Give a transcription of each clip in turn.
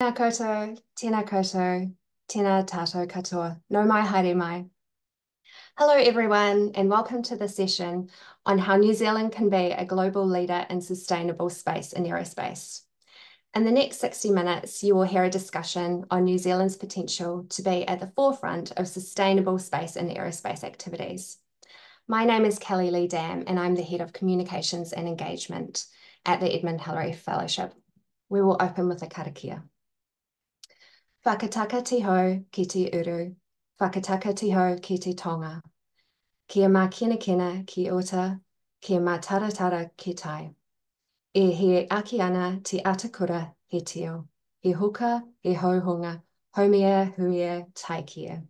Tēnā koutou, tēnā koutou, tēnā tātou katoa, no mai haere mai. Hello everyone and welcome to this session on how New Zealand can be a global leader in sustainable space and aerospace. In the next 60 minutes, you will hear a discussion on New Zealand's potential to be at the forefront of sustainable space and aerospace activities. My name is Kelly Lee Dam and I'm the Head of Communications and Engagement at the Edmund Hillary Fellowship. We will open with a karakia. Whakataka tiho ki te uru, whakataka tiho ki te tonga, kia mā kenakena ki ota, kia mā taratara ki tai. E he aki ana te atakura he teo, he huka, he hauhunga, haumea, huia, taikia.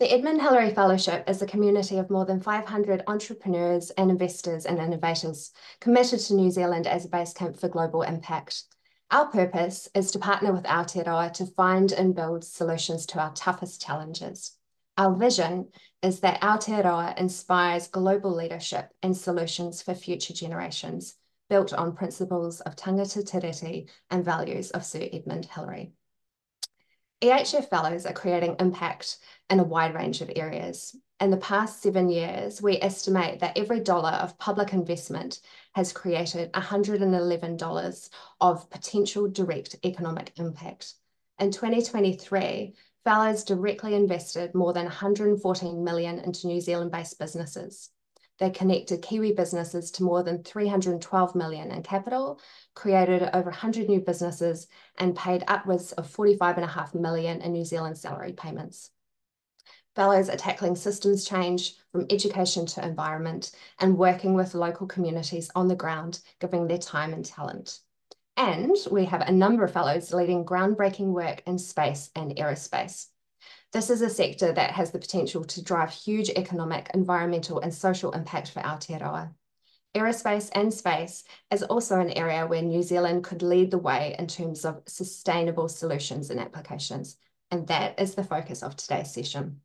The Edmund Hillary Fellowship is a community of more than 500 entrepreneurs and investors and innovators committed to New Zealand as a base camp for global impact. Our purpose is to partner with Aotearoa to find and build solutions to our toughest challenges. Our vision is that Aotearoa inspires global leadership and solutions for future generations, built on principles of tangata tiriti and values of Sir Edmund Hillary. EHF Fellows are creating impact in a wide range of areas. In the past 7 years, we estimate that every dollar of public investment has created $111 of potential direct economic impact. In 2023, Fellows directly invested more than $114 million into New Zealand-based businesses. They connected Kiwi businesses to more than $312 million in capital, created over 100 new businesses, and paid upwards of $45.5 million in New Zealand salary payments. Fellows are tackling systems change from education to environment and working with local communities on the ground, giving their time and talent. And we have a number of fellows leading groundbreaking work in space and aerospace. This is a sector that has the potential to drive huge economic, environmental and social impact for Aotearoa. Aerospace and space is also an area where New Zealand could lead the way in terms of sustainable solutions and applications. And that is the focus of today's session.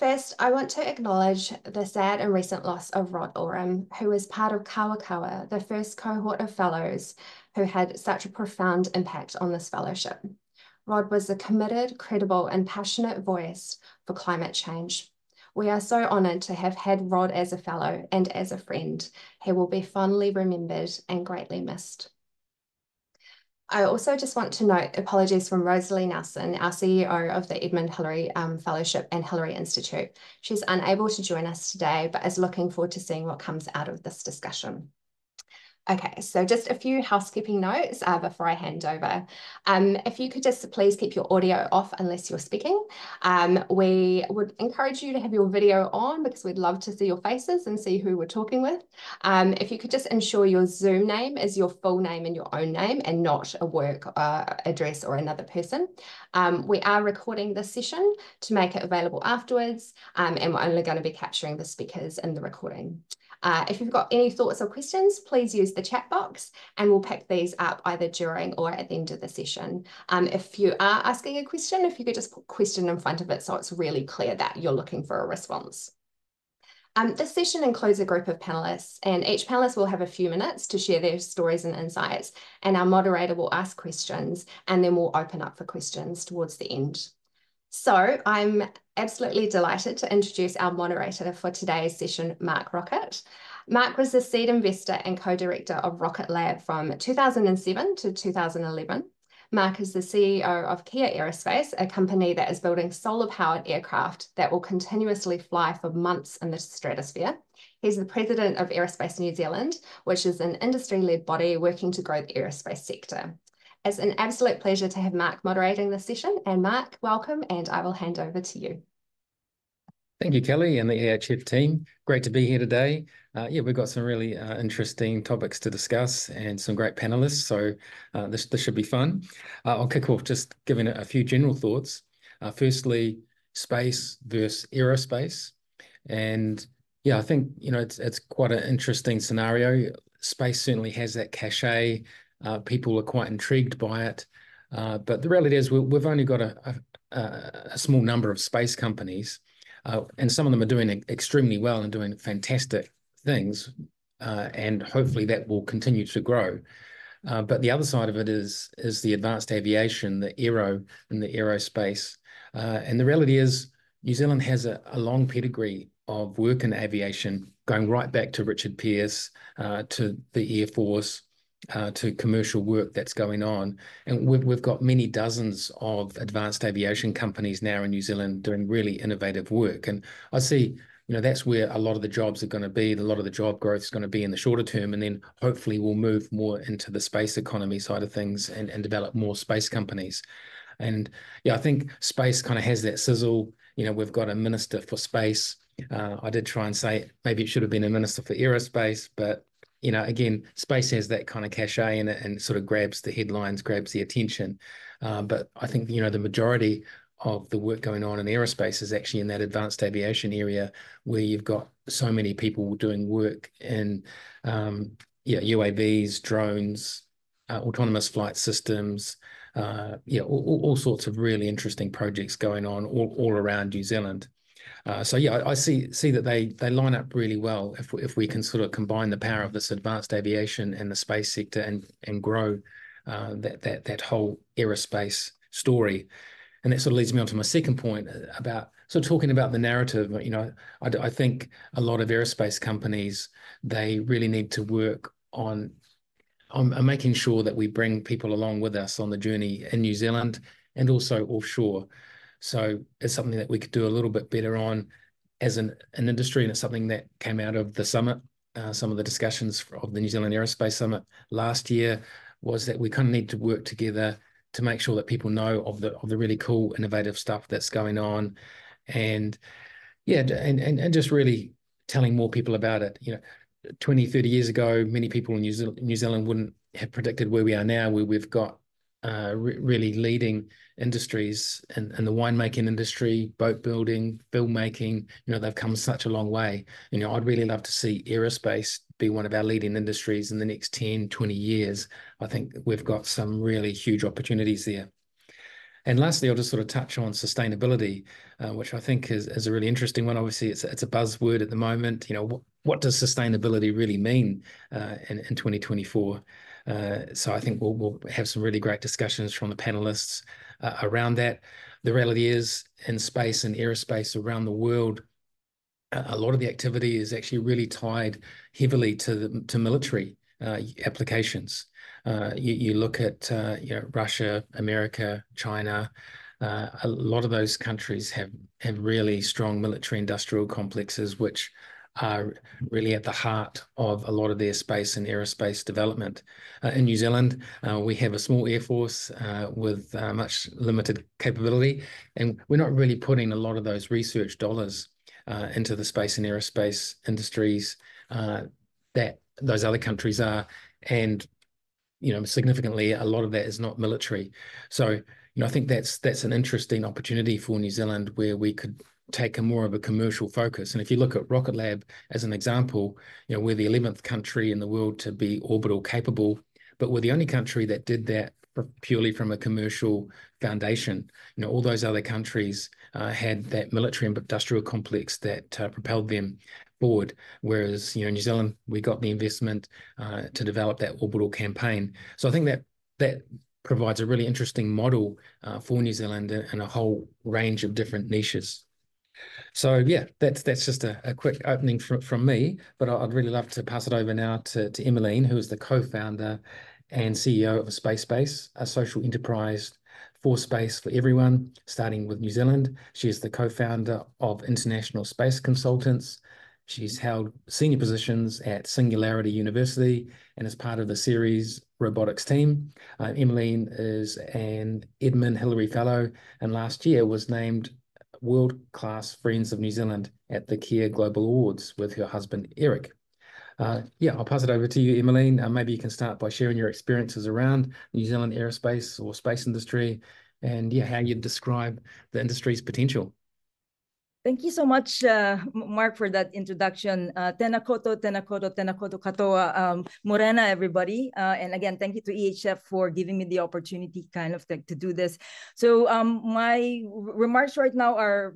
First, I want to acknowledge the sad and recent loss of Rod Oram, who was part of Kawakawa, the first cohort of fellows who had such a profound impact on this fellowship. Rod was a committed, credible and passionate voice for climate change. We are so honoured to have had Rod as a fellow and as a friend. He will be fondly remembered and greatly missed. I also just want to note apologies from Rosalie Nelson, our CEO of the Edmund Hillary Fellowship and Hillary Institute. She's unable to join us today, but is looking forward to seeing what comes out of this discussion. Okay, so just a few housekeeping notes before I hand over. If you could just please keep your audio off unless you're speaking. We would encourage you to have your video on because we'd love to see your faces and see who we're talking with. If you could just ensure your Zoom name is your full name and your own name and not a work address or another person. We are recording this session to make it available afterwards, and we're only going to be capturing the speakers in the recording. If you've got any thoughts or questions, please use the chat box and we'll pick these up either during or at the end of the session. If you are asking a question, if you could just put question in front of it so it's really clear that you're looking for a response. This session includes a group of panellists, and each panellist will have a few minutes to share their stories and insights, and our moderator will ask questions and then we'll open up for questions towards the end. So I'm absolutely delighted to introduce our moderator for today's session, Mark Rocket. Mark was the seed investor and co-director of Rocket Lab from 2007 to 2011. Mark is the CEO of Kea Aerospace, a company that is building solar-powered aircraft that will continuously fly for months in the stratosphere. He's the president of Aerospace New Zealand, which is an industry-led body working to grow the aerospace sector. It's an absolute pleasure to have Mark moderating this session. And Mark, welcome, and I will hand over to you. Thank you, Kelly and the EHF team. Great to be here today. Yeah, we've got some really interesting topics to discuss and some great panelists, so this should be fun. I'll kick off just giving a few general thoughts. Firstly, space versus aerospace. And yeah, I think, you know, it's quite an interesting scenario. Space certainly has that cachet. People are quite intrigued by it, but the reality is we've only got a small number of space companies, and some of them are doing extremely well and doing fantastic things, and hopefully that will continue to grow. But the other side of it is the advanced aviation, the aero and the aerospace. And the reality is New Zealand has a long pedigree of work in aviation, going right back to Richard Pearce, to the Air Force, to commercial work that's going on. And we've got many dozens of advanced aviation companies now in New Zealand doing really innovative work. And I see, you know, that's where a lot of the jobs are going to be. A lot of the job growth is going to be in the shorter term, and then hopefully we'll move more into the space economy side of things and develop more space companies. And yeah, I think space kind of has that sizzle. You know, we've got a minister for space. I did try and say maybe it should have been a minister for aerospace, but, you know, again, space has that kind of cachet in it and sort of grabs the headlines, grabs the attention. But I think, you know, the majority of the work going on in aerospace is actually in that advanced aviation area where you've got so many people doing work in UAVs, drones, autonomous flight systems, all sorts of really interesting projects going on all around New Zealand. I see that they line up really well if we can sort of combine the power of this advanced aviation and the space sector and grow that whole aerospace story. And that sort of leads me on to my second point about sort of talking about the narrative. You know, I think a lot of aerospace companies, they really need to work on making sure that we bring people along with us on the journey in New Zealand and also offshore. So it's something that we could do a little bit better on as an industry, and it's something that came out of the summit. Some of the discussions of the New Zealand Aerospace Summit last year was that we kind of need to work together to make sure that people know of the really cool, innovative stuff that's going on, and just really telling more people about it. You know, 20, 30 years ago, many people in New Zealand wouldn't have predicted where we are now, where we've got really leading industries and the winemaking industry, boat building, filmmaking. You know, they've come such a long way. You know, I'd really love to see aerospace be one of our leading industries in the next 10, 20 years. I think we've got some really huge opportunities there. And lastly, I'll just sort of touch on sustainability, which I think is a really interesting one. Obviously, it's a buzzword at the moment. You know, what does sustainability really mean in 2024? So I think we'll have some really great discussions from the panelists around that. The reality is, in space and aerospace around the world, a lot of the activity is actually really tied heavily to military applications. You look at Russia, America, China. A lot of those countries have really strong military industrial complexes, which are really at the heart of a lot of their space and aerospace development. In New Zealand, we have a small Air Force with much limited capability, and we're not really putting a lot of those research dollars into the space and aerospace industries that those other countries are. And, you know, significantly, a lot of that is not military. So, you know, I think that's an interesting opportunity for New Zealand where we could take more of a commercial focus. And if you look at Rocket Lab as an example, you know, we're the 11th country in the world to be orbital capable, but we're the only country that did that purely from a commercial foundation. You know, all those other countries had that military and industrial complex that propelled them forward, whereas, you know, New Zealand, we got the investment to develop that orbital campaign. So I think that provides a really interesting model for New Zealand and a whole range of different niches. So yeah, that's just a quick opening from me, but I'd really love to pass it over now to Emmeline, who is the co-founder and CEO of Space Base, a social enterprise for space for everyone, starting with New Zealand. She is the co-founder of International Space Consultants. She's held senior positions at Singularity University and is part of the Ceres Robotics team. Emmeline is an Edmund Hillary Fellow, and last year was named World-Class Friends of New Zealand at the Kea Global Awards with her husband, Eric. I'll pass it over to you, Emmeline. Maybe you can start by sharing your experiences around New Zealand aerospace or space industry and how you describe the industry's potential. Thank you so much, Mark, for that introduction. Tēnā koutou, tēnā koutou, tēnā koutou katoa. Morena, everybody. And again, thank you to EHF for giving me the opportunity to do this. So my remarks right now are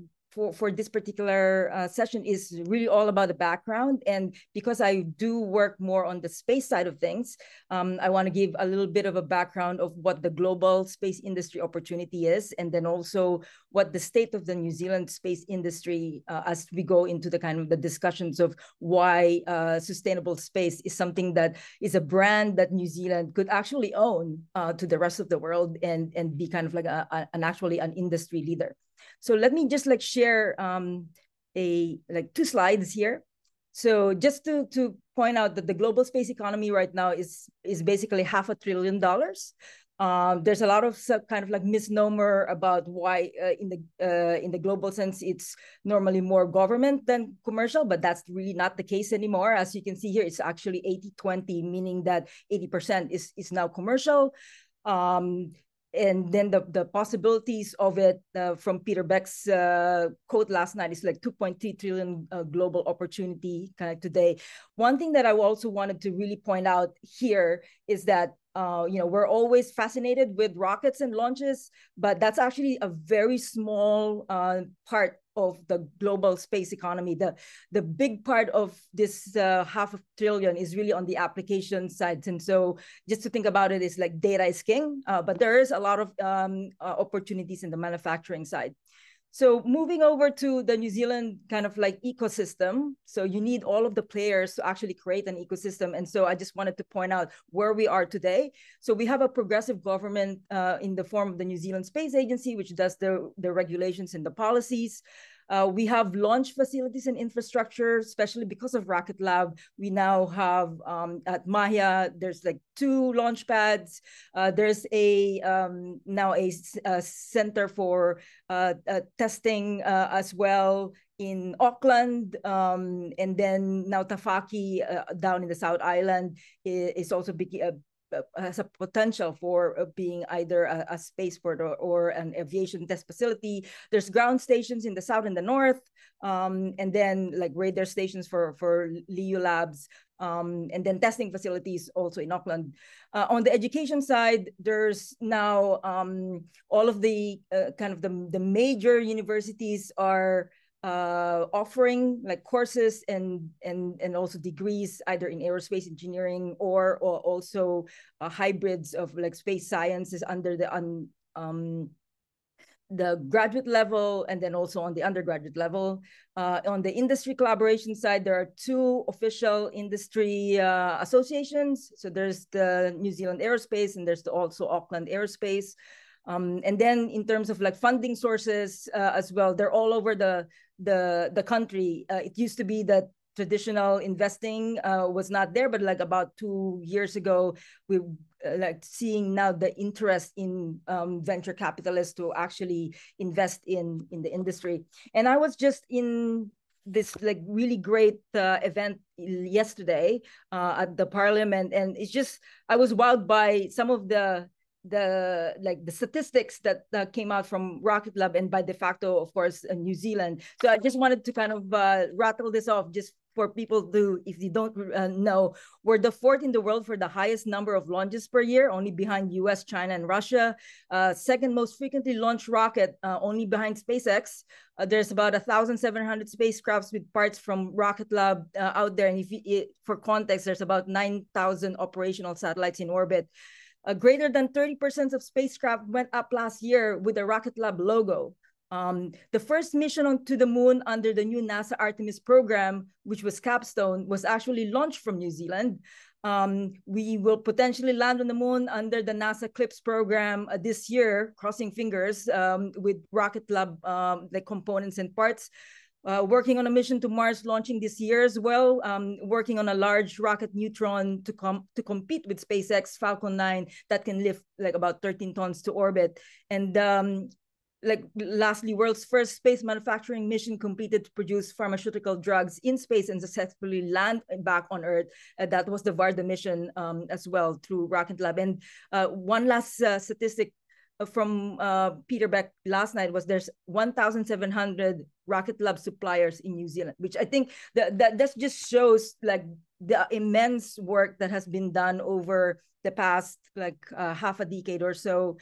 for this particular session is really all about the background. And because I do work more on the space side of things, I want to give a little bit of a background of what the global space industry opportunity is, and then also what the state of the New Zealand space industry as we go into the kind of the discussions of why sustainable space is something that is a brand that New Zealand could actually own to the rest of the world and be kind of like an industry leader. So let me just like share two slides here. So just to point out that the global space economy right now is basically $500 billion. There's a lot of kind of like misnomer about why in the global sense, it's normally more government than commercial, but that's really not the case anymore. As you can see here, it's actually 80-20, meaning that 80% is now commercial. And then the possibilities of it from Peter Beck's quote last night is like 2.3 trillion global opportunity kind of today. One thing that I also wanted to really point out here is that you know, we're always fascinated with rockets and launches, but that's actually a very small part of the global space economy. The big part of this $500 billion is really on the application side. And so just to think about it is like data is king, but there is a lot of opportunities in the manufacturing side. So moving over to the New Zealand kind of like ecosystem. So you need all of the players to actually create an ecosystem. And so I just wanted to point out where we are today. So we have a progressive government in the form of the New Zealand Space Agency, which does the regulations and the policies. We have launch facilities and infrastructure, especially because of Rocket Lab. We now have at Mahia, there's like 2 launch pads. There's a now a center for testing as well in Auckland, and then now Tāwhaki down in the South Island is also big. Has a potential for being either a spaceport or an aviation test facility. There's ground stations in the south and the north, and then like radar stations for LeoLabs, and then testing facilities also in Auckland. On the education side, there's now all of the kind of the major universities are offering like courses and also degrees either in aerospace engineering or also hybrids of like space sciences under the graduate level and then also on the undergraduate level. On the industry collaboration side, there are 2 official industry associations. So there's the New Zealand Aerospace and there's also Auckland Aerospace. And then in terms of like funding sources as well, they're all over the country. It used to be that traditional investing was not there, but like about 2 years ago, we like seeing now the interest in venture capitalists to actually invest in the industry. And I was just in this like really great event yesterday at the Parliament, and it's just, I was wowed by some of the statistics that came out from Rocket Lab and by de facto, of course, New Zealand. So I just wanted to kind of rattle this off just for people to, if you don't know, we're the 4th in the world for the highest number of launches per year, only behind US, China, and Russia. 2nd most frequently launched rocket, only behind SpaceX. There's about 1,700 spacecrafts with parts from Rocket Lab out there. And if you, for context, there's about 9,000 operational satellites in orbit. Greater than 30% of spacecraft went up last year with the Rocket Lab logo. The first mission to the moon under the new NASA Artemis program, which was Capstone, was actually launched from New Zealand. We will potentially land on the moon under the NASA Eclipse program this year, crossing fingers, with Rocket Lab the components and parts. Working on a mission to Mars launching this year as well, working on a large rocket Neutron to compete with SpaceX Falcon 9 that can lift like about 13 tons to orbit. And like lastly, world's first space manufacturing mission completed to produce pharmaceutical drugs in space and successfully land back on Earth. That was the Varda mission as well through Rocket Lab. And one last statistic from Peter Beck last night was there's 1,700 Rocket Lab suppliers in New Zealand, which I think that just shows like the immense work that has been done over the past like half a decade or so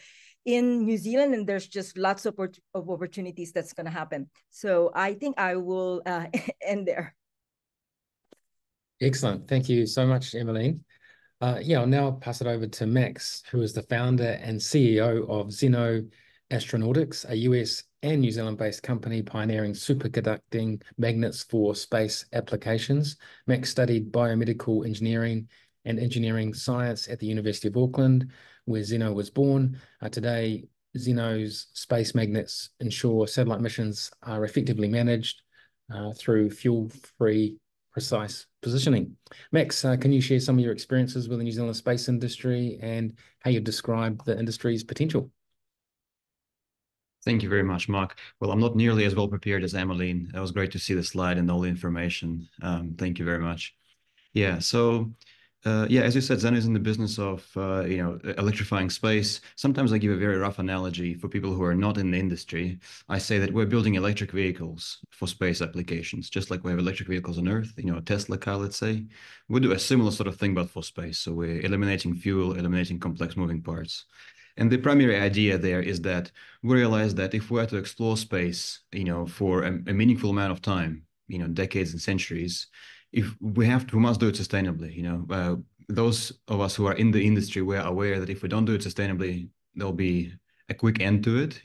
in New Zealand, and there's just lots of opportunities that's going to happen. So I think I will end there. Excellent. Thank you so much, Emmeline. Yeah, I'll now pass it over to Max, who is the founder and CEO of Zeno Astronautics, a US and New Zealand-based company pioneering superconducting magnets for space applications. Max studied biomedical engineering and engineering science at the University of Auckland, where Zeno was born. Today, Zeno's space magnets ensure satellite missions are effectively managed through fuel-free precise positioning. Max, can you share some of your experiences with the New Zealand space industry and how you describe the industry's potential? Thank you very much, Mark. Well, I'm not nearly as well prepared as Emmeline. It was great to see the slide and all the information. Thank you very much. Yeah, so yeah, as you said, Zeno is in the business of electrifying space. Sometimes I give a very rough analogy for people who are not in the industry. I say that we're building electric vehicles for space applications, just like we have electric vehicles on Earth, a Tesla car, let's say. We do a similar sort of thing, but for space. So we're eliminating fuel, eliminating complex moving parts. And the primary idea there is that we realize that if we are to explore space, for a meaningful amount of time, decades and centuries, we must do it sustainably. Those of us who are in the industry, we're aware that if we don't do it sustainably, there'll be a quick end to it,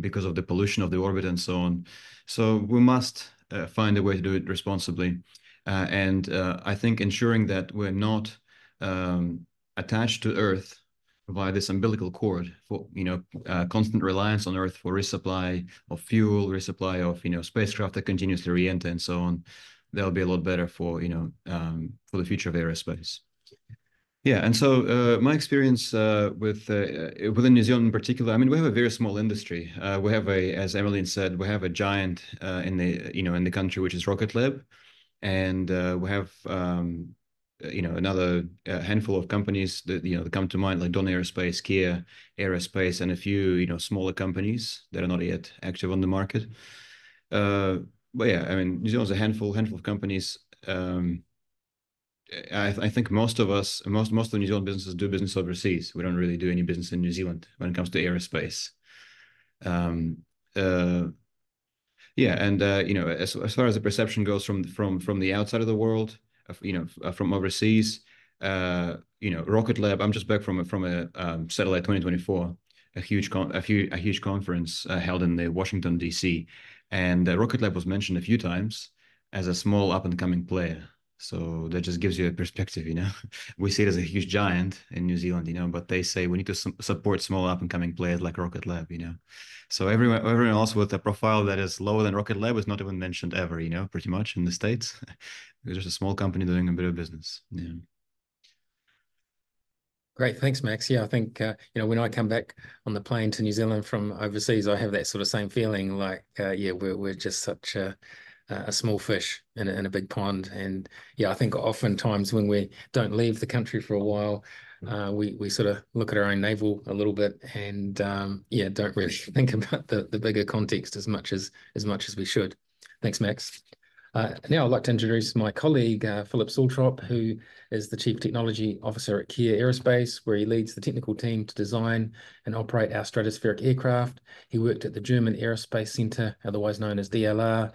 because of the pollution of the orbit and so on. So we must find a way to do it responsibly. And I think ensuring that we're not attached to Earth via this umbilical cord for, constant reliance on Earth for resupply of fuel, resupply of, spacecraft that continuously re-enter and so on. That'll be a lot better for, for the future of aerospace. Yeah, and so my experience within New Zealand in particular, I mean, we have a very small industry. We have as Emmeline said, we have a giant in the country, which is Rocket Lab. And we have, another handful of companies that, that come to mind, like Dawn Aerospace, Kea Aerospace, and a few, smaller companies that are not yet active on the market. But yeah, I mean, New Zealand's a handful of companies. I think most of the New Zealand businesses do business overseas. We don't really do any business in New Zealand when it comes to aerospace. Yeah, and, as far as the perception goes from the outside of the world, from overseas, Rocket Lab. I'm just back from a Satellite 2024, a huge conference held in Washington D.C., and Rocket Lab was mentioned a few times as a small up and coming player. So that just gives you a perspective, We see it as a huge giant in New Zealand, but they say we need to support small up and coming players like Rocket Lab, So everyone else with a profile that is lower than Rocket Lab is not even mentioned ever, pretty much in the States. It's just a small company doing a bit of business. Yeah. Great, thanks, Max. Yeah, I think, when I come back on the plane to New Zealand from overseas, I have that sort of same feeling like, yeah, we're just such a small fish in a big pond. And yeah, I think oftentimes when we don't leave the country for a while, we sort of look at our own navel a little bit and yeah, don't really think about the bigger context as much as we should. Thanks, Max. Now I'd like to introduce my colleague, Philip Saltrop, who is the Chief Technology Officer at Kea Aerospace, where he leads the technical team to design and operate our stratospheric aircraft. He worked at the German Aerospace Center, otherwise known as DLR,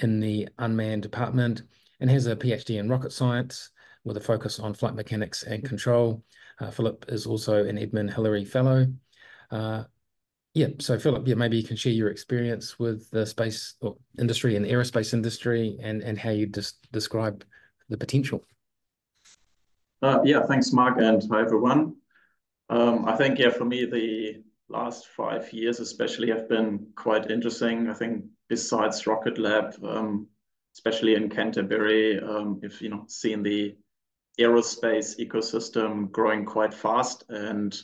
in the unmanned department, and has a PhD in rocket science with a focus on flight mechanics and control. Philip is also an Edmund Hillary Fellow. Yeah, so Philip, yeah, maybe you can share your experience with the space industry and the aerospace industry and how you describe the potential. Yeah, thanks, Mark, and hi, everyone. I think, yeah, for me, the last 5 years especially have been quite interesting. I think besides Rocket Lab, especially in Canterbury, if seeing the aerospace ecosystem growing quite fast. And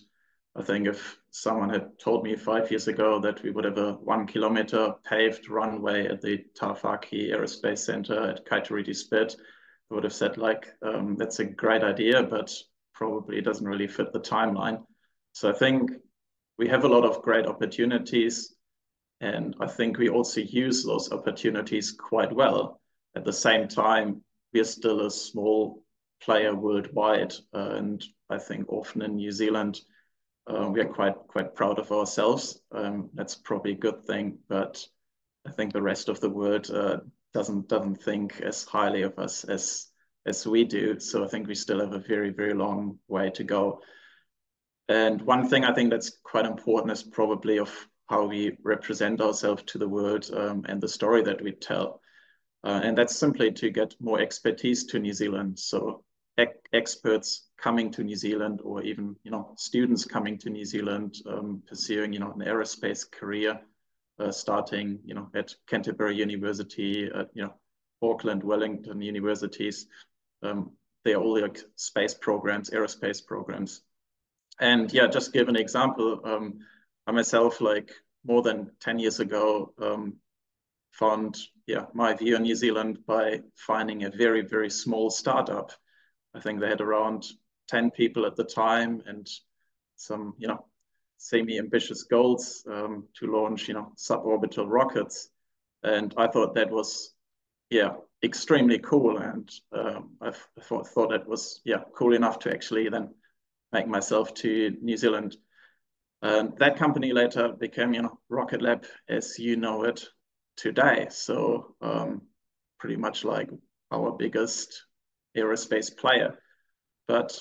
I think if someone had told me 5 years ago that we would have a 1 kilometer paved runway at the Tāwhaki Aerospace Center at Kaitariti Spit, I would have said like, that's a great idea, but probably doesn't really fit the timeline. So I think we have a lot of great opportunities, and I think we also use those opportunities quite well. At the same time, we are still a small player worldwide, and I think often in New Zealand, we are quite proud of ourselves. That's probably a good thing, but I think the rest of the world doesn't think as highly of us as we do. So I think we still have a very, very long way to go. And one thing I think that's quite important is probably of how we represent ourselves to the world, and the story that we tell. And that's simply to get more expertise to New Zealand. So experts coming to New Zealand, or even, students coming to New Zealand, pursuing, an aerospace career, starting, at Canterbury University, at, Auckland, Wellington universities. They are all like space programs, aerospace programs. And yeah, just give an example. I myself, more than 10 years ago, found my view on New Zealand by finding a very, very small startup. I think they had around 10 people at the time and some, semi-ambitious goals to launch, suborbital rockets. And I thought that was, extremely cool. And I thought it was, cool enough to actually then make myself to New Zealand. And that company later became, Rocket Lab as you know it today. So pretty much like our biggest aerospace player. But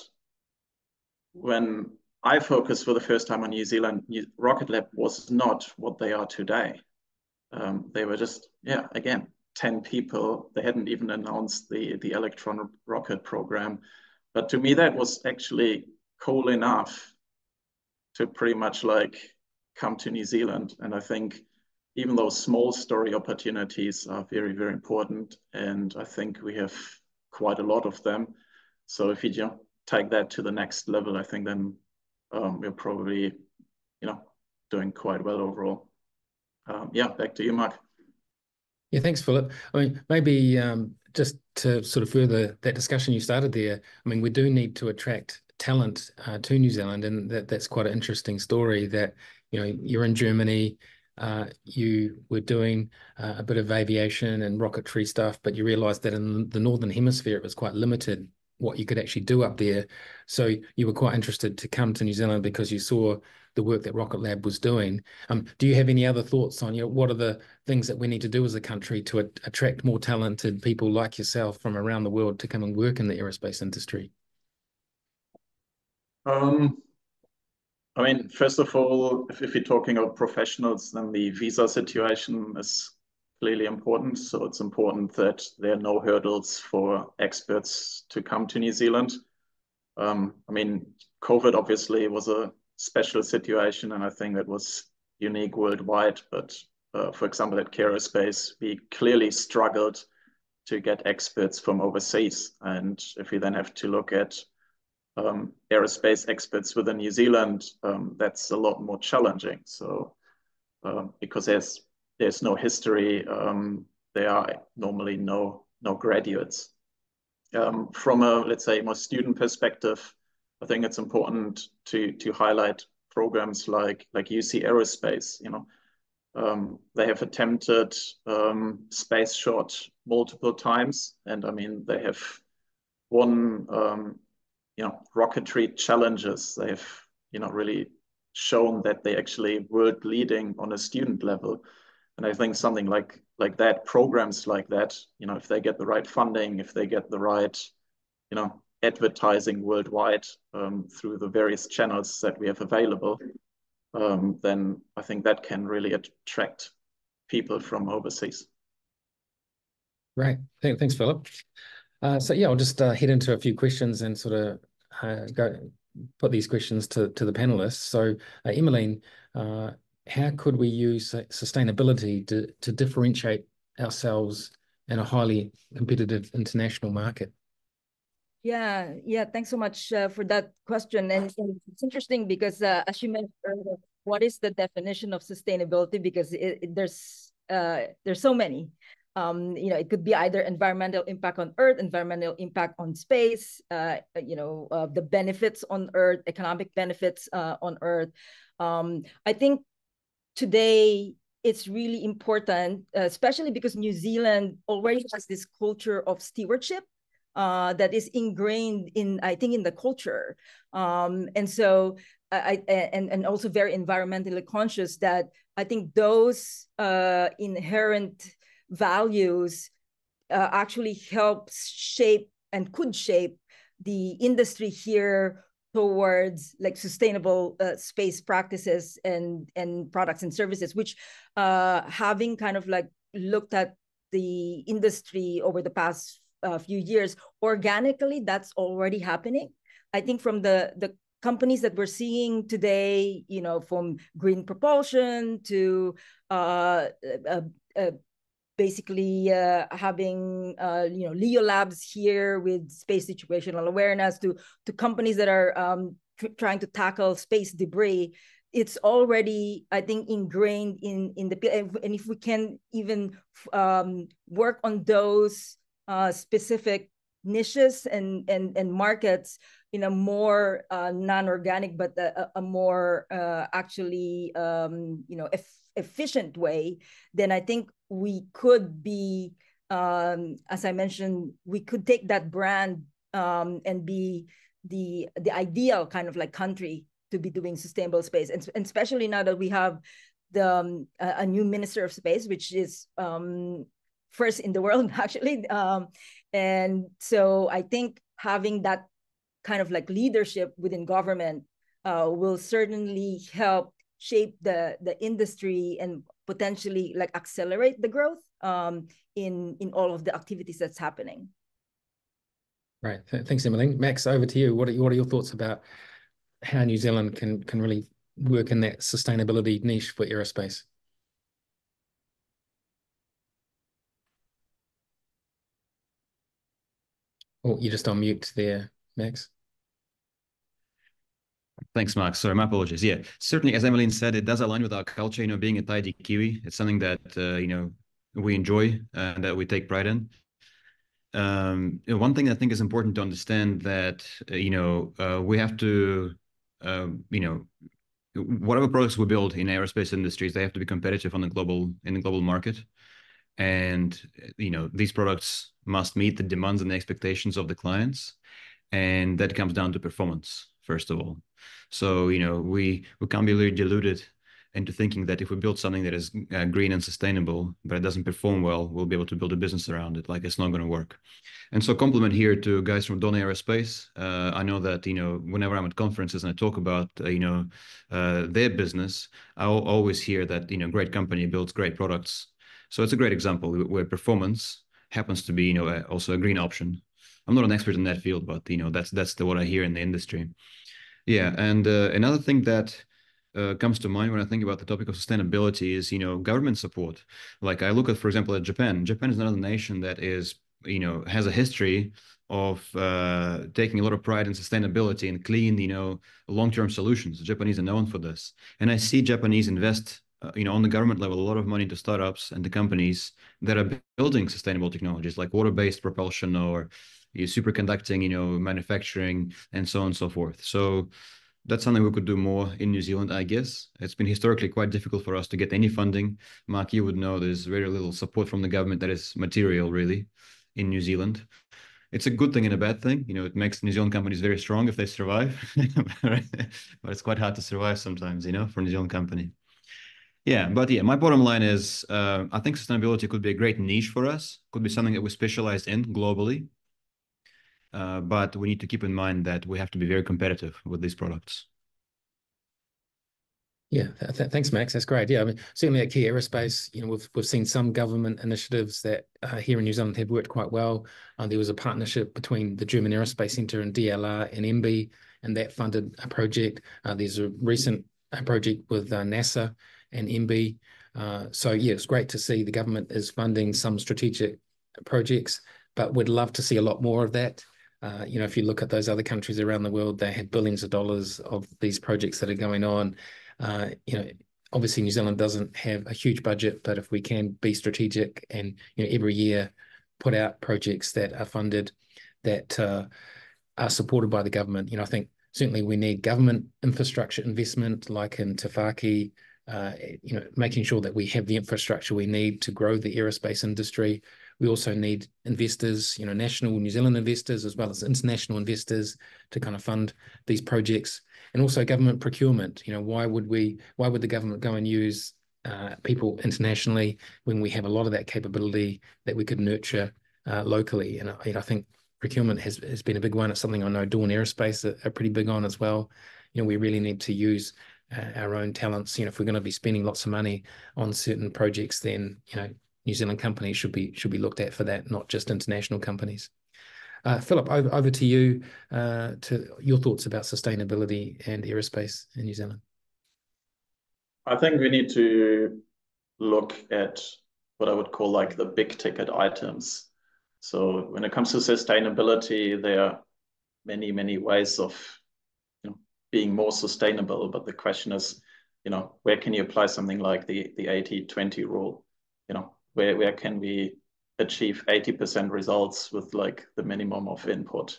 when I focused for the first time on New Zealand, Rocket Lab was not what they are today. They were just, again, 10 people. They hadn't even announced the Electron rocket program. But to me, that was actually cool enough to pretty much come to New Zealand. And I think even those small story opportunities are very, very important. And I think we have quite a lot of them. So if you take that to the next level, I think then we're probably, doing quite well overall. Back to you, Mark. Yeah, thanks, Philip. I mean, maybe just to sort of further that discussion you started there, I mean, we do need to attract talent to New Zealand, and that's quite an interesting story that, you're in Germany, you were doing a bit of aviation and rocketry stuff, but you realized that in the Northern Hemisphere, it was quite limited what you could actually do up there. So you were quite interested to come to New Zealand because you saw the work that Rocket Lab was doing. Do you have any other thoughts on what are the things that we need to do as a country to attract more talented people like yourself from around the world to come and work in the aerospace industry? I mean, first of all, if you're talking about professionals, then the visa situation is clearly important. So it's important that there are no hurdles for experts to come to New Zealand. I mean, COVID obviously was a special situation, and I think that was unique worldwide. But for example, at Kea Aerospace, we clearly struggled to get experts from overseas. And if we then have to look at aerospace experts within New Zealand, that's a lot more challenging. So because there's no history, there are normally no graduates. From a, let's say, more student perspective, I think it's important to highlight programs like UC Aerospace. They have attempted space shot multiple times, and I mean they have won rocketry challenges. They've really shown that they actually world leading on a student level, and I think something like that, programs like that, if they get the right funding, if they get the right advertising worldwide through the various channels that we have available, then I think that can really attract people from overseas. Right. Thanks, Philip. So yeah, I'll just head into a few questions and sort of put these questions to the panelists. So Emmeline, how could we use sustainability to differentiate ourselves in a highly competitive international market? Yeah. Thanks so much for that question. And it's interesting because as you mentioned earlier, what is the definition of sustainability? Because there's so many. It could be either environmental impact on Earth, environmental impact on space, the benefits on Earth, economic benefits on Earth. I think today it's really important, especially because New Zealand already has this culture of stewardship that is ingrained in, I think, in the culture. And so, and also very environmentally conscious, that I think those inherent values actually helps shape and could shape the industry here towards like sustainable space practices and products and services, which having kind of like looked at the industry over the past few years, organically, that's already happening. I think from the companies that we're seeing today, you know, from green propulsion to basically having LeoLabs here with space situational awareness, to companies that are trying to tackle space debris. It's already, I think, ingrained in the field. And if we can even work on those specific niches and markets in a more non-organic, but a more actually efficient way, then I think we could be, as I mentioned, we could take that brand and be the ideal kind of like country to be doing sustainable space, and especially now that we have the a new Minister of Space, which is first in the world actually, and so I think having that kind of like leadership within government will certainly help shape the industry and potentially like accelerate the growth in all of the activities that's happening. Right, thanks, Emmeline. Max, over to you. What are your thoughts about how New Zealand can really work in that sustainability niche for aerospace? Oh, you're just on mute there, Max. Thanks, Mark. Sorry, my apologies. Yeah, certainly, as Emmeline said, it does align with our culture, you know, being a tidy Kiwi. It's something that, we enjoy and that we take pride in. One thing I think is important to understand that, we have to, whatever products we build in aerospace industries, they have to be competitive on the global, in the global market. And, these products must meet the demands and the expectations of the clients. And that comes down to performance, first of all. So, we can't be really deluded into thinking that if we build something that is green and sustainable, but it doesn't perform well, we'll be able to build a business around it. Like, it's not going to work. And so compliment here to guys from Dawn Aerospace. I know that, whenever I'm at conferences and I talk about, their business, I'll always hear that, great company builds great products. So it's a great example where performance happens to be, also a green option. I'm not an expert in that field, but, that's what I hear in the industry. Yeah, and another thing that comes to mind when I think about the topic of sustainability is, government support. Like, I look at, for example, at Japan. Japan is another nation that is, has a history of taking a lot of pride in sustainability and clean, long-term solutions. The Japanese are known for this. And I see Japanese invest on the government level, a lot of money to startups and the companies that are building sustainable technologies like water-based propulsion or superconducting, manufacturing, and so on and so forth. So that's something we could do more in New Zealand, I guess. It's been historically quite difficult for us to get any funding. Mark, you would know there's very little support from the government that is material, really, in New Zealand. It's a good thing and a bad thing. It makes New Zealand companies very strong if they survive. But it's quite hard to survive sometimes, for a New Zealand company. Yeah, but yeah, my bottom line is I think sustainability could be a great niche for us, could be something that we specialize in globally. But we need to keep in mind that we have to be very competitive with these products. Yeah, thanks, Max. That's great. Yeah, I mean, certainly at Kea Aerospace, we've seen some government initiatives that here in New Zealand have worked quite well. There was a partnership between the German Aerospace Centre and DLR and MB, and that funded a project. There's a recent project with NASA and MB. So yeah, it's great to see the government is funding some strategic projects, but we'd love to see a lot more of that. If you look at those other countries around the world, they had billions of dollars of these projects that are going on. obviously New Zealand doesn't have a huge budget, but if we can be strategic and, you know, every year put out projects that are funded, that are supported by the government, you know, I think certainly we need government infrastructure investment, like in Tāwhaki, you know, making sure that we have the infrastructure we need to grow the aerospace industry. We also need investors, you know, national New Zealand investors as well as international investors to kind of fund these projects, and also government procurement. You know, why would the government go and use people internationally when we have a lot of that capability that we could nurture locally? And I think procurement has been a big one. It's something I know Dawn Aerospace are pretty big on as well. You know, we really need to use our own talents. You know, if we're going to be spending lots of money on certain projects, then, you know, New Zealand companies should be looked at for that, not just international companies. Philip, over to you, to your thoughts about sustainability and aerospace in New Zealand. I think we need to look at what I would call like the big ticket items. So when it comes to sustainability, there are many, many ways of, you know, being more sustainable. But the question is, you know, where can you apply something like the 80-20 rule? You know, where can we achieve 80% results with like the minimum of input?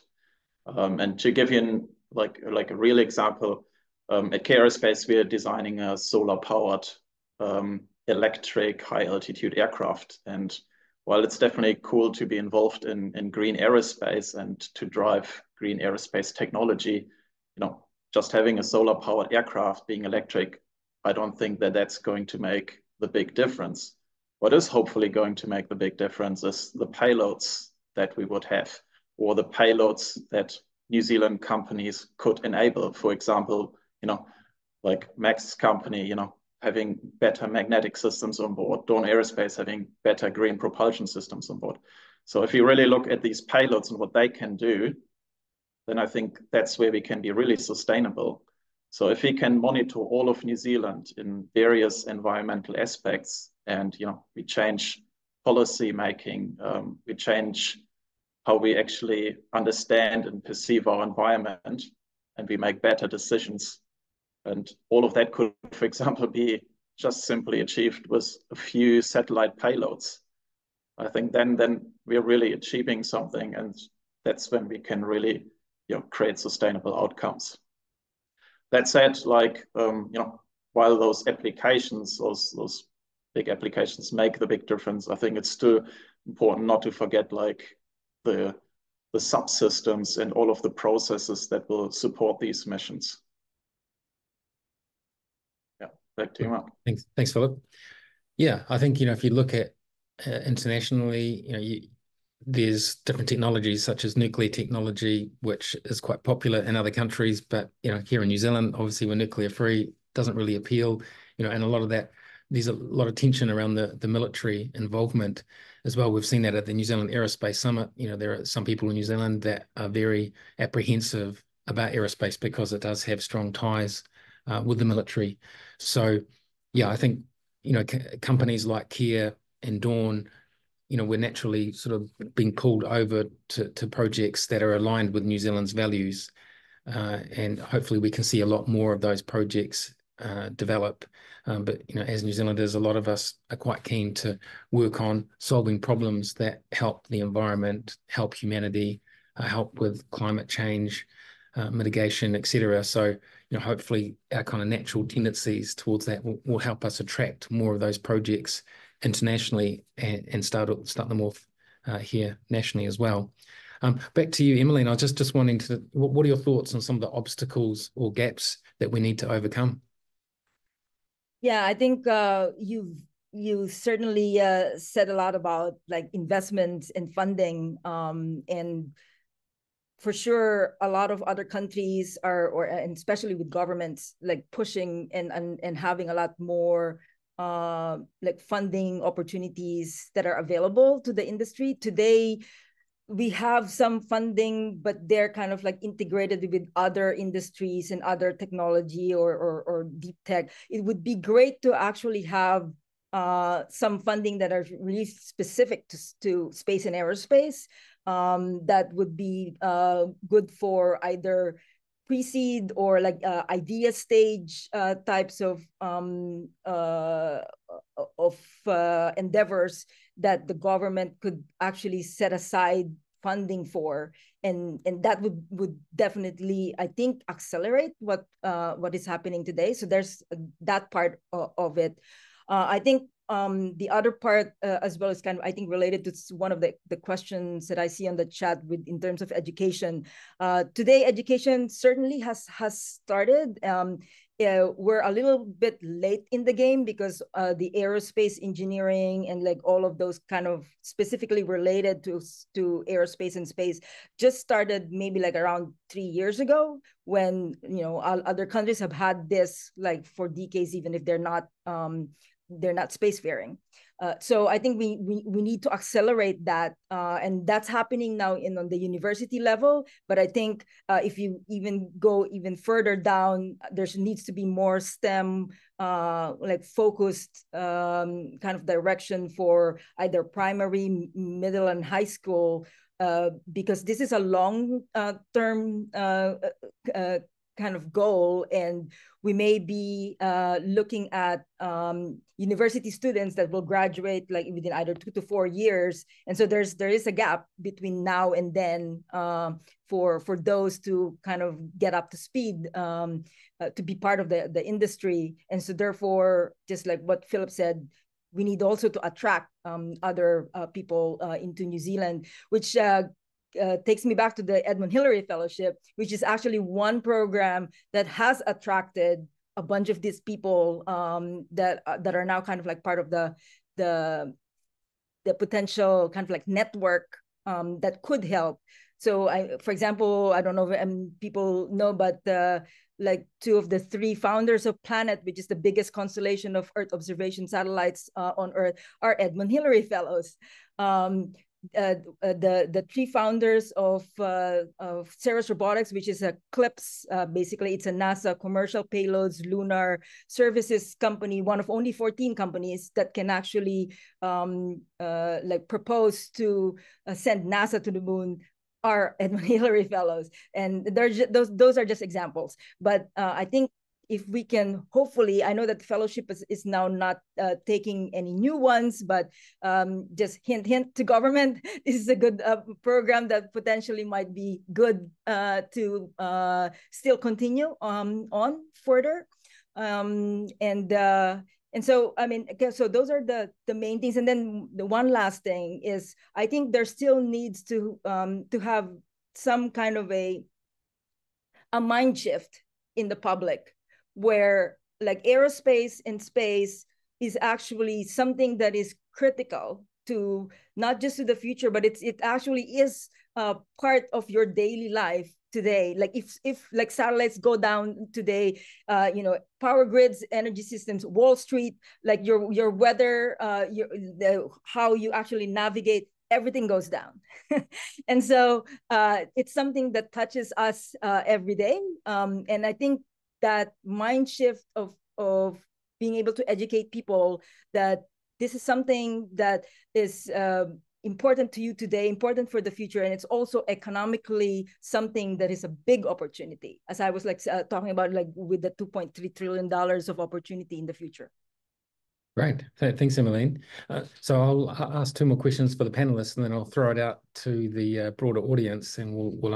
And to give you like a real example, at Kea Aerospace, we are designing a solar-powered electric high-altitude aircraft. And while it's definitely cool to be involved in green aerospace and to drive green aerospace technology, you know, just having a solar-powered aircraft being electric, I don't think that that's going to make the big difference. What is hopefully going to make the big difference is the payloads that we would have, or the payloads that New Zealand companies could enable. For example, you know, like Max's company, you know, having better magnetic systems on board, Dawn Aerospace having better green propulsion systems on board. So if you really look at these payloads and what they can do, then I think that's where we can be really sustainable. So if we can monitor all of New Zealand in various environmental aspects, and, you know, we change policy making, we change how we actually understand and perceive our environment, and we make better decisions. And all of that could, for example, be just simply achieved with a few satellite payloads. I think then we're really achieving something, and that's when we can really, you know, create sustainable outcomes. That said, like, you know, while those applications, those big applications make the big difference, I think it's still important not to forget like the subsystems and all of the processes that will support these missions. Yeah, back to you, Mark. Thanks, Philip. Yeah, I think, you know, if you look at internationally, you know, there's different technologies such as nuclear technology, which is quite popular in other countries, but, you know, here in New Zealand, obviously we're nuclear free, doesn't really appeal, you know, and a lot of that, there's a lot of tension around the military involvement as well. We've seen that at the New Zealand Aerospace Summit. You know, there are some people in New Zealand that are very apprehensive about aerospace because it does have strong ties with the military. So, yeah, I think, you know, companies like Kea and Dawn, you know, we're naturally sort of being pulled over to projects that are aligned with New Zealand's values. And hopefully we can see a lot more of those projects develop. But, you know, as New Zealanders, a lot of us are quite keen to work on solving problems that help the environment, help humanity, help with climate change, mitigation, etc. So, you know, hopefully our kind of natural tendencies towards that will help us attract more of those projects internationally and start them off here nationally as well. Back to you, Emmeline. I was just wanting to, what are your thoughts on some of the obstacles or gaps that we need to overcome? Yeah, I think you certainly said a lot about like investments and funding, and for sure a lot of other countries are, and especially with governments, like pushing and having a lot more like funding opportunities that are available to the industry today. We have some funding, but they're kind of like integrated with other industries and other technology or deep tech. It would be great to actually have some funding that are really specific to space and aerospace, that would be good for either pre-seed or like idea stage types of endeavors that the government could actually set aside funding for, and that would definitely, I think, accelerate what is happening today. So there's that part of it. I think the other part as well is kind of, I think, related to one of the questions that I see on the chat with in terms of education. Today, education certainly has started. We're a little bit late in the game because the aerospace engineering and like all of those kind of specifically related to aerospace and space just started maybe like around 3 years ago, when, you know, other countries have had this like for decades, even if they're not spacefaring. So I think we need to accelerate that, and that's happening now on the university level. But I think if you even go even further down, there needs to be more STEM like focused kind of direction for either primary, middle, and high school, because this is a long term kind of goal, and we may be looking at university students that will graduate like within either 2 to 4 years, and so there is a gap between now and then for those to kind of get up to speed to be part of the industry, and so therefore, just like what Philip said, we need also to attract other people into New Zealand, which. Takes me back to the Edmund Hillary Fellowship, which is actually one program that has attracted a bunch of these people that are now kind of like part of the potential kind of like network that could help. So, for example, I don't know if people know, but like two of the three founders of Planet, which is the biggest constellation of Earth observation satellites on Earth, are Edmund Hillary Fellows. The three founders of Ceres Robotics, which is Eclipse, basically it's a NASA commercial payloads lunar services company, one of only 14 companies that can actually like propose to send NASA to the moon, are Edmund Hillary Fellows, and those are just examples. But I think if we can, hopefully, I know that the fellowship is now not taking any new ones, but just hint, hint to government, this is a good program that potentially might be good to still continue on further. And so, I mean, okay, so those are the main things. And then the one last thing is, I think there still needs to have some kind of a mind shift in the public, where like aerospace and space is actually something that is critical to not just to the future, but it actually is part of your daily life today. Like if like satellites go down today, you know, power grids, energy systems, Wall Street, like your weather, how you actually navigate, everything goes down. And so it's something that touches us every day. And I think that mind shift of being able to educate people that this is something that is important to you today, important for the future, and it's also economically something that is a big opportunity, as I was like talking about, like with the $2.3 trillion of opportunity in the future. Great, thanks, Emmeline. So I'll ask two more questions for the panelists, and then I'll throw it out to the broader audience, and we'll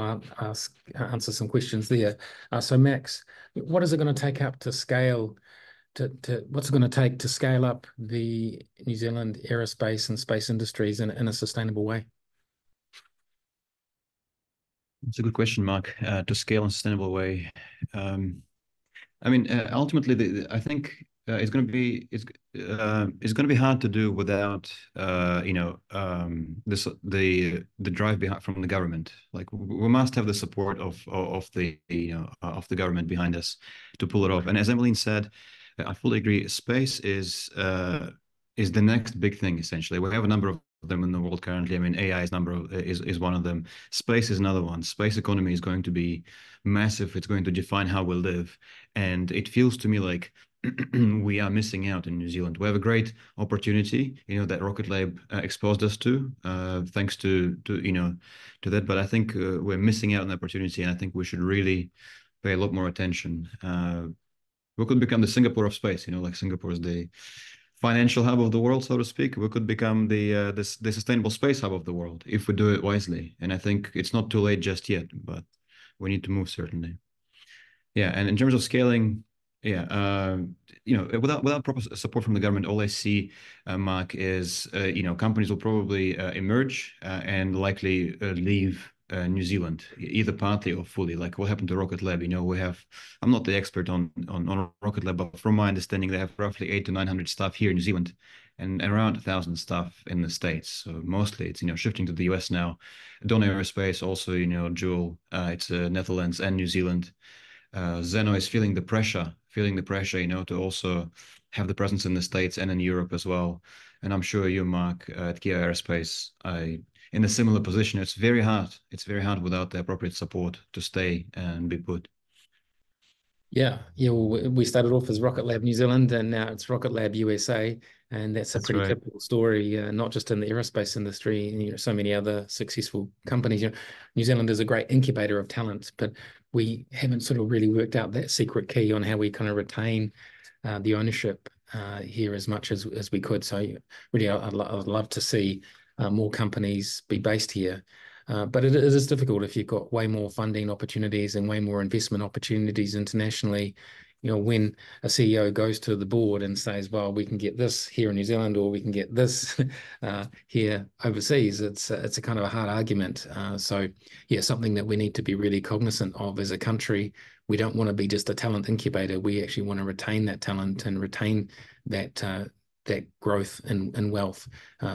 answer some questions there. So Max, what is it going to take up to scale? What's it going to take to scale up the New Zealand aerospace and space industries in a sustainable way? That's a good question, Mark. To scale in a sustainable way, I mean, ultimately, I think. It's going to be hard to do without you know the drive behind from the government. Like we must have the support of the you know of the government behind us to pull it off. And as Emmeline said, I fully agree. Space is the next big thing. Essentially, we have a number of them in the world currently. I mean, AI is one of them. Space is another one. Space economy is going to be massive. It's going to define how we live. And it feels to me like we are missing out in New Zealand. We have a great opportunity, you know, that Rocket Lab exposed us to, thanks to you know, to that. But I think we're missing out on the opportunity, and I think we should really pay a lot more attention. We could become the Singapore of space, you know, like Singapore is the financial hub of the world, so to speak. We could become the sustainable space hub of the world if we do it wisely. And I think it's not too late just yet, but we need to move certainly. Yeah, and in terms of scaling, yeah, you know, without proper support from the government, all I see, Mark, is you know, companies will probably emerge and likely leave New Zealand, either partly or fully. Like what happened to Rocket Lab? You know, we have, I'm not the expert on Rocket Lab, but from my understanding, they have roughly 800 to 900 staff here in New Zealand, and around 1,000 staff in the States. So mostly it's, you know, shifting to the US now. Dawn Aerospace also, you know, dual. It's Netherlands and New Zealand. Zeno is feeling the pressure, you know, to also have the presence in the States and in Europe as well. And I'm sure you, Mark, at Kea Aerospace, in a similar position. It's very hard. It's very hard without the appropriate support to stay and be put. Yeah, yeah. Well, we started off as Rocket Lab New Zealand, and now it's Rocket Lab USA, and that's pretty right. Typical story. Not just in the aerospace industry, and you know, so many other successful companies. You know, New Zealand is a great incubator of talent, but we haven't sort of really worked out that secret key on how we kind of retain the ownership here as much as we could. So really, I'd love to see more companies be based here. But it is difficult if you've got way more funding opportunities and way more investment opportunities internationally. You know, when a CEO goes to the board and says, well, we can get this here in New Zealand, or we can get this here overseas, it's a kind of a hard argument. So, yeah, something that we need to be really cognizant of as a country. We don't want to be just a talent incubator. We actually want to retain that talent and retain that that growth and wealth.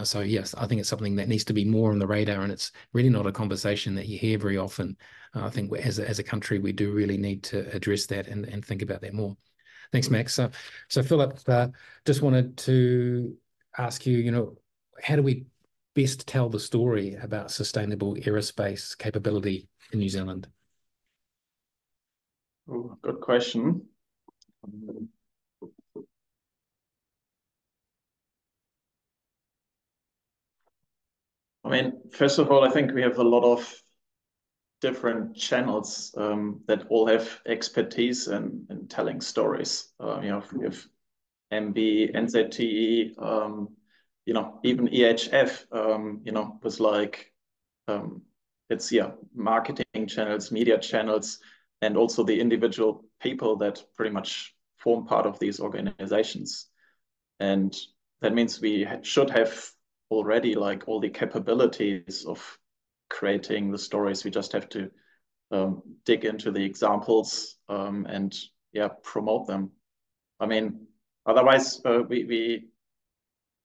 So yes, I think it's something that needs to be more on the radar, and it's really not a conversation that you hear very often. I think as a country, we do really need to address that and think about that more. Thanks, Max. So Philip, just wanted to ask you, you know, how do we best tell the story about sustainable aerospace capability in New Zealand? Oh, good question. I mean, first of all, I think we have a lot of different channels that all have expertise in telling stories. You know, we have MB, NZTE, you know, even EHF, you know, with like, it's, yeah, marketing channels, media channels, and also the individual people that pretty much form part of these organizations. And that means we should have already like all the capabilities of creating the stories. We just have to dig into the examples and yeah, promote them. I mean, otherwise we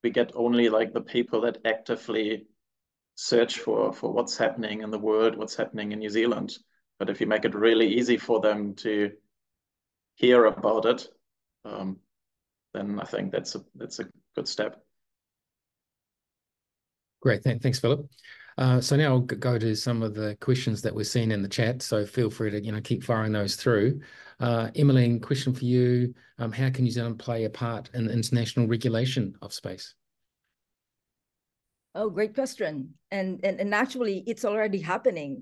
get only like the people that actively search for what's happening in the world, what's happening in New Zealand. But if you make it really easy for them to hear about it, then I think that's a good step. Great, thanks, Philip. So now I'll go to some of the questions that we're seeing in the chat. So feel free to, you know, keep firing those through. Emmeline, question for you: how can New Zealand play a part in the international regulation of space? Oh, great question. And actually, it's already happening.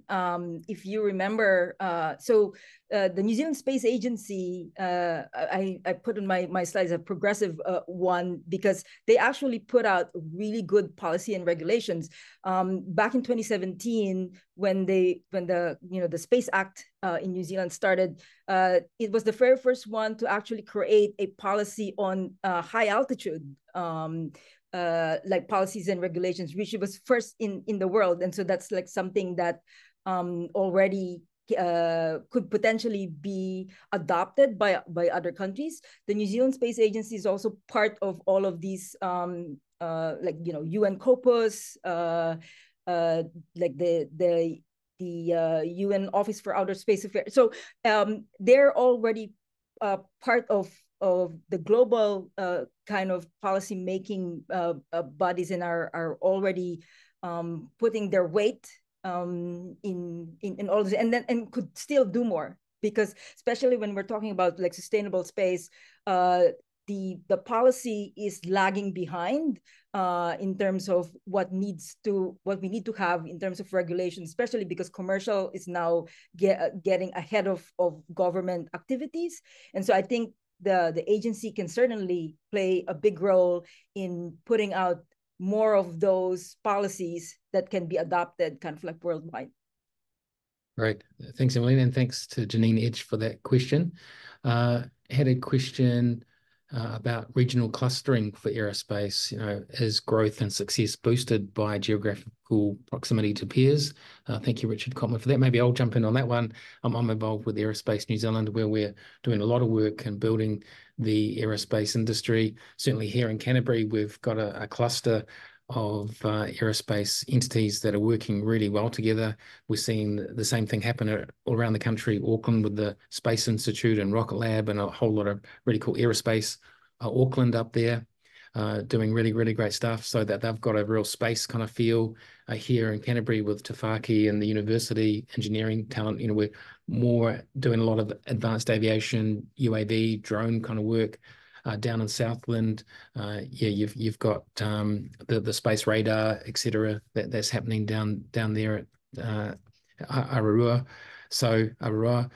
If you remember, the New Zealand Space Agency, I put in my slides a progressive one, because they actually put out really good policy and regulations. Back in 2017, when the you know, the Space Act in New Zealand started, it was the very first one to actually create a policy on high altitude. Like policies and regulations, which was first in the world. And so that's like something that already could potentially be adopted by other countries. The New Zealand Space Agency is also part of all of these, like, you know, UN COPUS, like the UN Office for Outer Space Affairs. So they're already part of the global kind of policy making bodies, and are already putting their weight in all of this, and could still do more, because especially when we're talking about like sustainable space, the policy is lagging behind in terms of what we need to have in terms of regulation, especially because commercial is now getting ahead of government activities. And so I think the agency can certainly play a big role in putting out more of those policies that can be adopted kind of like worldwide. Great. Thanks, Emmeline, and thanks to Janine Edge for that question. Had a question about regional clustering for aerospace. You know, is growth and success boosted by geographical proximity to peers? Thank you, Richard Cotman, for that. Maybe I'll jump in on that one. I'm involved with Aerospace New Zealand, where we're doing a lot of work and building the aerospace industry. Certainly here in Canterbury, we've got a cluster of aerospace entities that are working really well together. We're seeing the same thing happen all around the country, Auckland with the Space Institute and Rocket Lab and a whole lot of really cool aerospace. Auckland up there doing really, really great stuff, so that they've got a real space kind of feel here in Canterbury with Tāwhaki and the university engineering talent. You know, we're more doing a lot of advanced aviation, UAV, drone kind of work. Down in Southland, yeah, you've got the space radar, etc. That's happening down there at Aotearoa. So Aotearoa.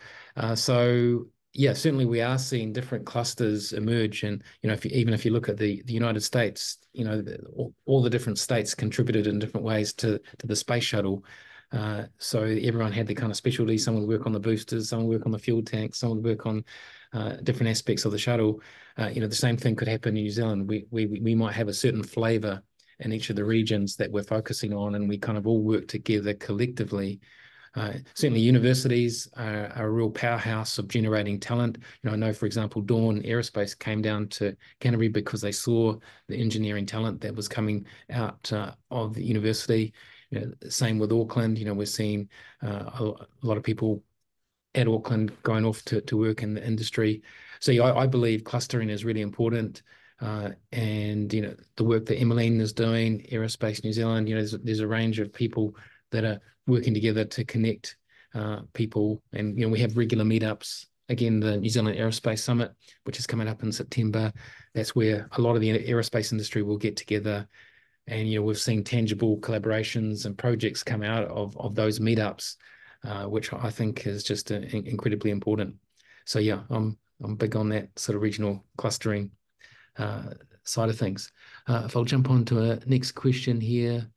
So yeah, certainly we are seeing different clusters emerge, and you know, even if you look at the United States, you know, all the different states contributed in different ways to the space shuttle. So everyone had their kind of specialty. Some would work on the boosters, some would work on the fuel tanks, some would work on different aspects of the shuttle. You know, the same thing could happen in New Zealand. We might have a certain flavour in each of the regions that we're focusing on, and we kind of all work together collectively. Certainly universities are a real powerhouse of generating talent. You know, I know, for example, Dawn Aerospace came down to Canterbury because they saw the engineering talent that was coming out of the university. You know, same with Auckland. You know, we're seeing a lot of people at Auckland going off to work in the industry. So yeah, I believe clustering is really important. And, you know, the work that Emmeline is doing, Aerospace New Zealand, you know, there's a range of people that are working together to connect people. And, you know, we have regular meetups. Again, the New Zealand Aerospace Summit, which is coming up in September. That's where a lot of the aerospace industry will get together. And, you know, we've seen tangible collaborations and projects come out of those meetups, which I think is just incredibly important. So, yeah, I'm big on that sort of regional clustering side of things. If I'll jump on to a next question here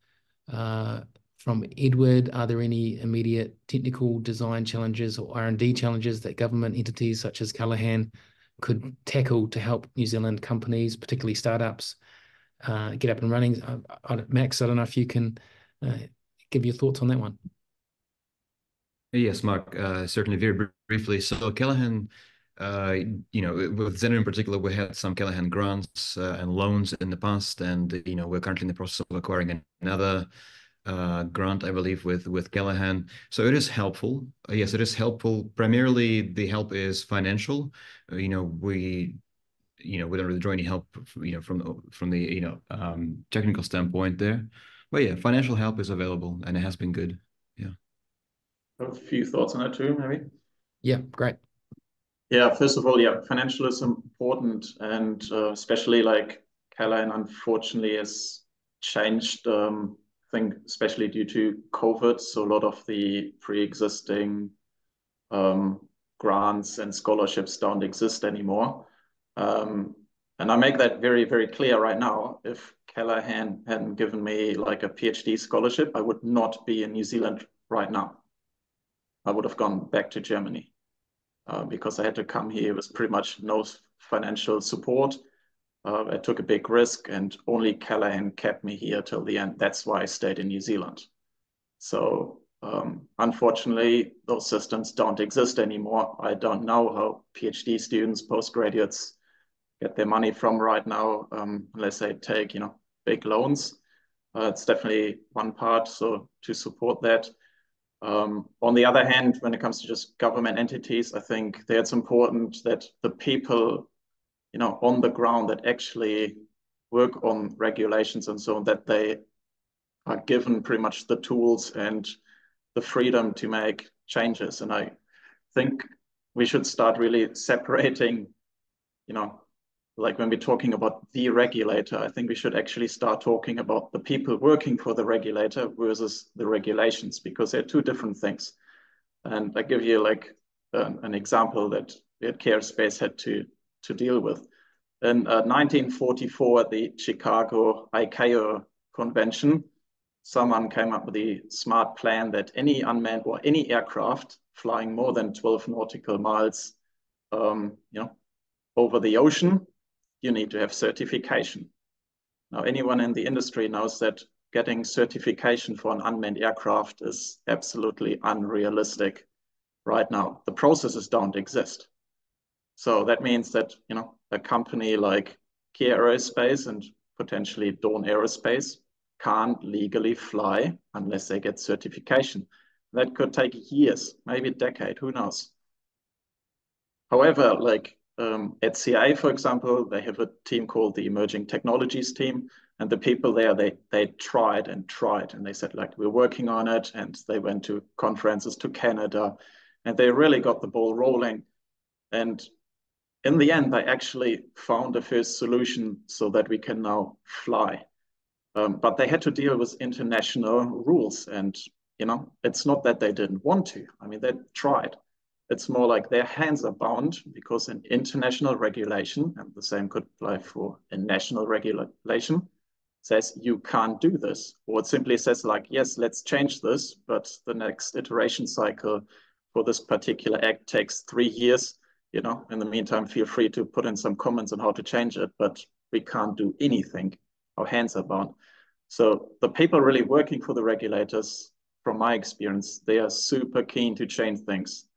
from Edward, are there any immediate technical design challenges or R&D challenges that government entities such as Callaghan could tackle to help New Zealand companies, particularly startups, get up and running? Max, I don't know if you can give your thoughts on that one. Yes, Mark, certainly very briefly. So Callaghan, you know, with Zener in particular, we had some Callaghan grants and loans in the past, and, you know, we're currently in the process of acquiring another grant, I believe, with Callaghan. So it is helpful. Yes, it is helpful. Primarily, the help is financial. You know, we don't really draw any help, you know, from the, you know, technical standpoint there. But yeah, financial help is available and it has been good. Yeah. Got a few thoughts on that too, maybe. Yeah, great. Yeah, first of all, yeah, financial is important, and especially like Callaghan, unfortunately, has changed, I think, especially due to COVID. So a lot of the pre-existing grants and scholarships don't exist anymore. And I make that very, very clear right now. If Callaghan hadn't given me like a PhD scholarship, I would not be in New Zealand right now. I would have gone back to Germany because I had to come here with pretty much no financial support. I took a big risk, and only Callaghan kept me here till the end. That's why I stayed in New Zealand. So unfortunately, those systems don't exist anymore. I don't know how PhD students, postgraduates get their money from right now, unless they take, you know, big loans. It's definitely one part, so to support that. On the other hand, when it comes to just government entities, I think that it's important that the people, you know, on the ground that actually work on regulations and so on, that they are given pretty much the tools and the freedom to make changes. And I think we should start really separating, you know, like when we're talking about the regulator, I think we should actually start talking about the people working for the regulator versus the regulations, because they're two different things. And I give you like an example that Kea Aerospace had to deal with. In 1944, at the Chicago ICAO convention, someone came up with the smart plan that any unmanned or any aircraft flying more than 12 nautical miles, over the ocean, you need to have certification. Now, anyone in the industry knows that getting certification for an unmanned aircraft is absolutely unrealistic right now. The processes don't exist. So that means that, a company like Kea Aerospace and potentially Dawn Aerospace can't legally fly unless they get certification. That could take years, maybe a decade, who knows? However, at CA, for example, they have a team called the Emerging Technologies team, and the people there, they tried and tried, and they said, we're working on it, and they went to conferences to Canada, and they really got the ball rolling. And in the end, they actually found the first solution so that we can now fly. But they had to deal with international rules, and it's not that they didn't want to. I mean, they tried. It's more like their hands are bound because an international regulation, and the same could apply for a national regulation, says you can't do this. Or it simply says yes, let's change this, but the next iteration cycle for this particular act takes 3 years. In the meantime, feel free to put in some comments on how to change it, but we can't do anything. Our hands are bound. So the people really working for the regulators, from my experience, they are super keen to change things.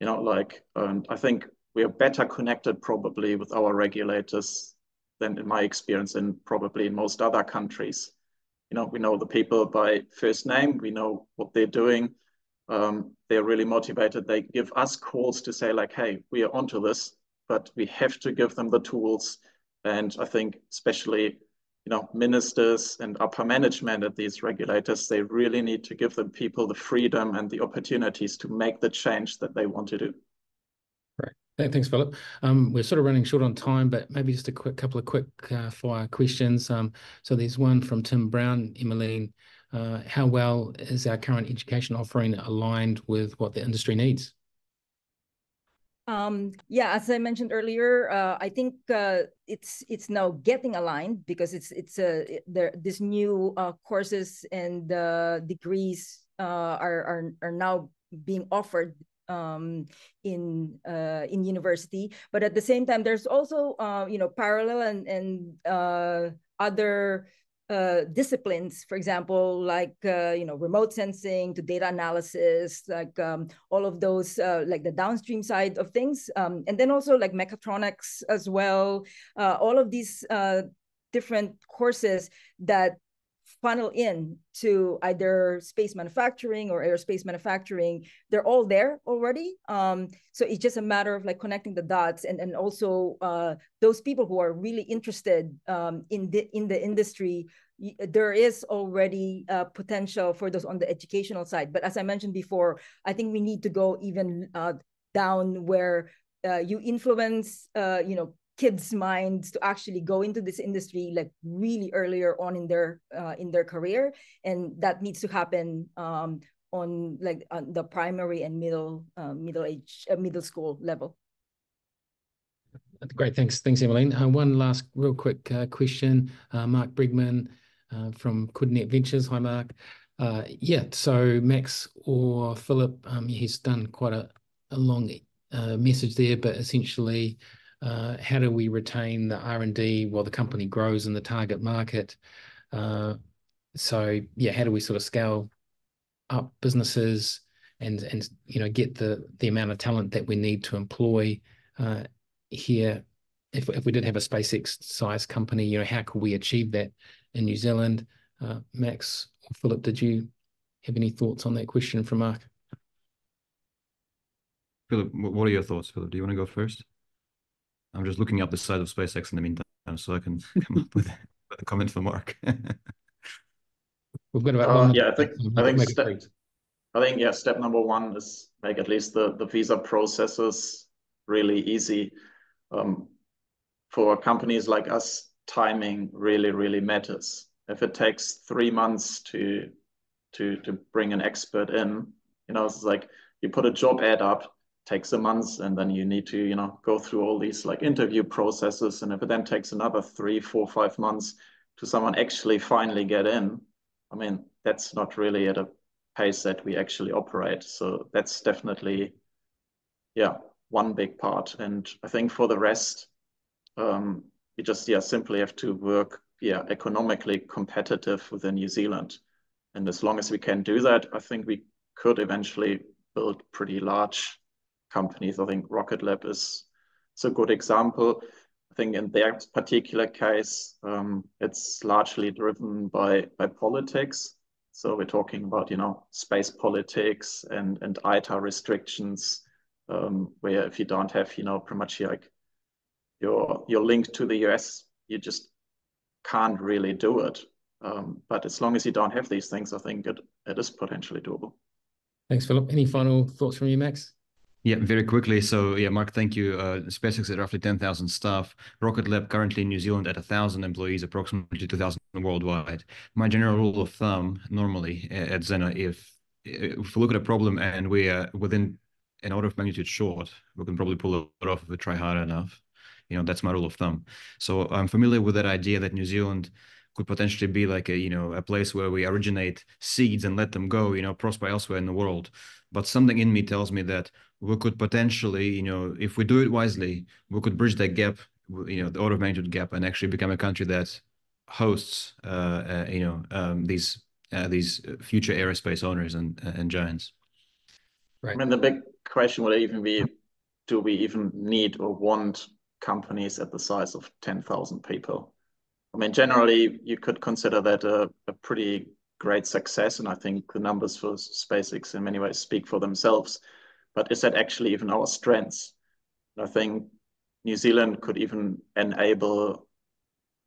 And I think we are better connected probably with our regulators than in my experience and probably in most other countries. We know the people by first name, we know what they're doing. They're really motivated. They give us calls to say hey, we are onto this, but we have to give them the tools. And I think especially, ministers and upper management at these regulators, they really need to give them people the freedom and the opportunities to make the change that they want to do. Right. Thanks, Philip. We're sort of running short on time, but maybe just a couple of quick fire questions. So there's one from Tim Brown, Emmeline. How well is our current education offering aligned with what the industry needs? Yeah, as I mentioned earlier, I think it's now getting aligned because these new courses and degrees are now being offered in university. But at the same time, there's also parallel and other disciplines, for example, remote sensing to data analysis, all of those, the downstream side of things. And then also mechatronics as well, all of these different courses that funnel in to either space manufacturing or aerospace manufacturing, they're all there already. So it's just a matter of connecting the dots and also those people who are really interested in the industry, there is already potential for those on the educational side. But as I mentioned before, I think we need to go even down where you influence, kids' minds to actually go into this industry really earlier on in their career, and that needs to happen on the primary and middle school level. Great, thanks, Emmeline. One last real quick question, Mark Bregman from Coordinate Ventures. Hi, Mark. So Max or Philip, he's done quite a long message there, but essentially, how do we retain the R&D while the company grows in the target market? How do we sort of scale up businesses and get the amount of talent that we need to employ here? If we did have a SpaceX-sized company, how could we achieve that in New Zealand? Max or Philip, did you have any thoughts on that question from Mark? Philip, what are your thoughts, Philip? Do you want to go first? I'm just looking up the side of SpaceX in the meantime, so I can come up with a comment for Mark. We've got about I think step number one is make at least the visa processes really easy. for companies like us, timing really, really matters. If it takes 3 months to bring an expert in, you know, it's like you put a job ad up, takes a month, and then you need to, you know, go through all these like interview processes. And if it then takes another 3, 4, 5 months to someone actually finally get in, I mean, that's not really at a pace that we actually operate. So that's definitely, yeah, one big part. And I think for the rest, you just, yeah, simply have to work, yeah, economically competitive within New Zealand. And as long as we can do that, I think we could eventually build pretty large companies. I think Rocket Lab is a good example. I think in their particular case, it's largely driven by politics. So we're talking about, you know, space politics and ITA restrictions, where if you don't have, you know, pretty much like your link to the US, you just can't really do it. But as long as you don't have these things, I think it is potentially doable. Thanks, Philip. Any final thoughts from you, Max? Yeah, very quickly. So yeah, Mark, thank you. SpaceX at roughly 10,000 staff. Rocket Lab currently in New Zealand at 1,000 employees, approximately 2,000 worldwide. My general rule of thumb normally at Zeno, if we look at a problem and we are within an order of magnitude short, we can probably pull it off if we try hard enough. You know, that's my rule of thumb. So I'm familiar with that idea that New Zealand could potentially be like a, you know, a place where we originate seeds and let them go, you know, prosper elsewhere in the world. But something in me tells me that we could potentially, you know, if we do it wisely, we could bridge that gap, you know, the order of magnitude gap, and actually become a country that hosts, you know, these future aerospace owners and giants. Right. I mean, the big question would even be, do we even need or want companies at the size of 10,000 people? I mean, generally, you could consider that a pretty great success. And I think the numbers for SpaceX in many ways speak for themselves. But is that actually even our strengths? I think New Zealand could even enable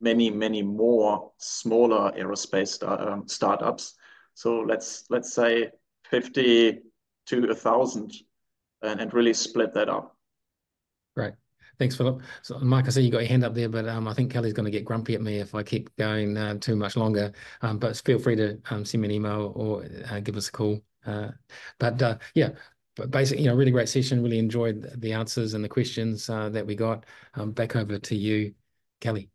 many, many more smaller aerospace startups. So let's say 50 to 1,000 and really split that up. Right. Thanks, Philip. So, Mike, I see you got your hand up there, but I think Kelly's going to get grumpy at me if I keep going too much longer. But feel free to send me an email or give us a call. Yeah, but basically, you know, really great session. Really enjoyed the answers and the questions that we got. Back over to you, Kelly.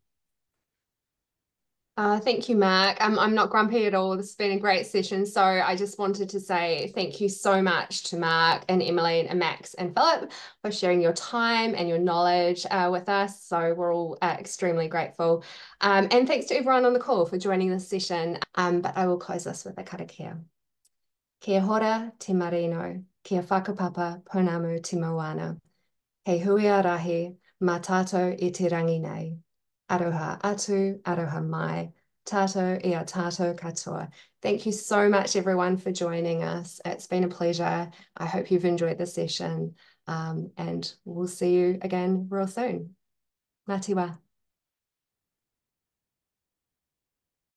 Thank you, Mark. I'm not grumpy at all. This has been a great session. So I just wanted to say thank you so much to Mark and Emmeline and Max and Philip for sharing your time and your knowledge with us. So we're all extremely grateful. And thanks to everyone on the call for joining this session. But I will close this with a karakia. Kia hora te marino, kia whakapapa ponamu te moana. Hei hui a rahi, mā tātou e te rangi nei. Aroha atu, aroha mai, tātou e a tātou katoa. Thank you so much, everyone, for joining us. It's been a pleasure. I hope you've enjoyed the session, and we'll see you again real soon. Ngā te wā.